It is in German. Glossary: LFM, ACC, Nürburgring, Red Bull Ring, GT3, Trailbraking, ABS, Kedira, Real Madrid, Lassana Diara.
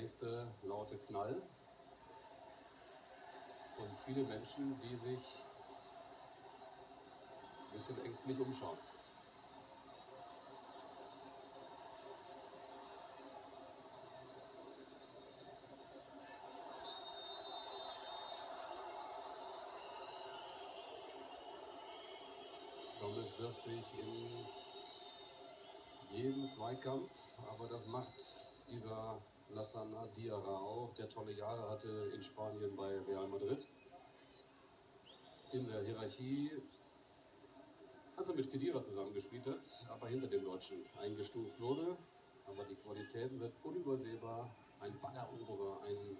nächste laute Knall. Und viele Menschen, die sich ein bisschen ängstlich umschauen. Es wirft sich in jedem Zweikampf, aber das macht dieser Lassana Diara auch, der tolle Jahre hatte in Spanien bei Real Madrid. In der Hierarchie, als er mit Kedira zusammengespielt hat, aber hinter dem Deutschen eingestuft wurde. Aber die Qualitäten sind unübersehbar, ein Balleroberer, ein